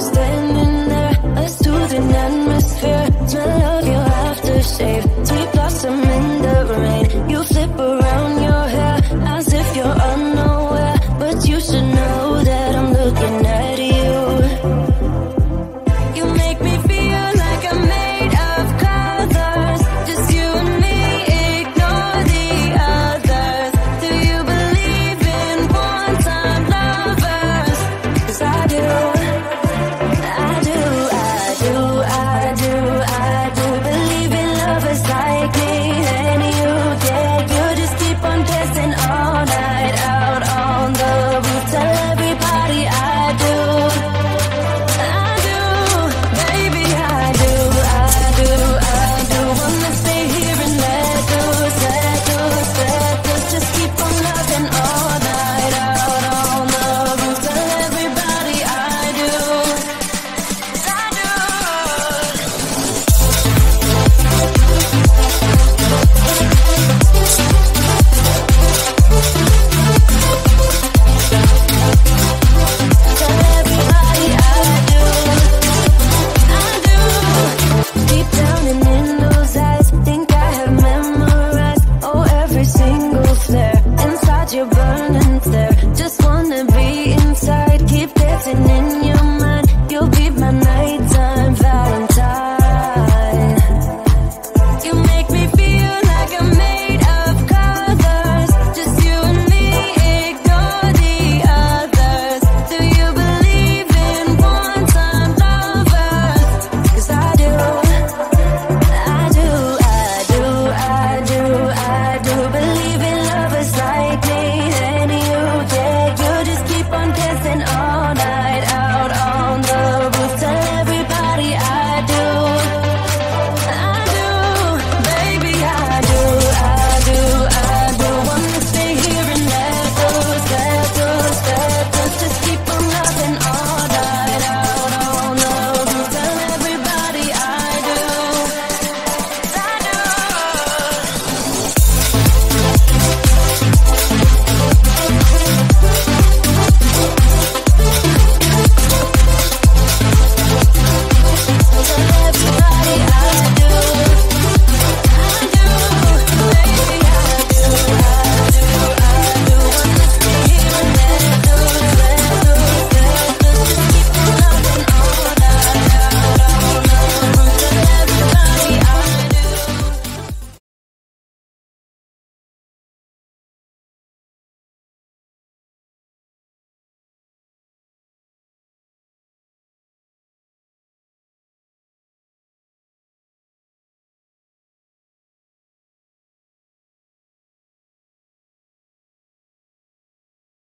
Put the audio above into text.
standing there, a soothing atmosphere, smell of your aftershave, sweet blossom in the rain. You flip around your hair as if you're unaware, but you should know that I'm looking at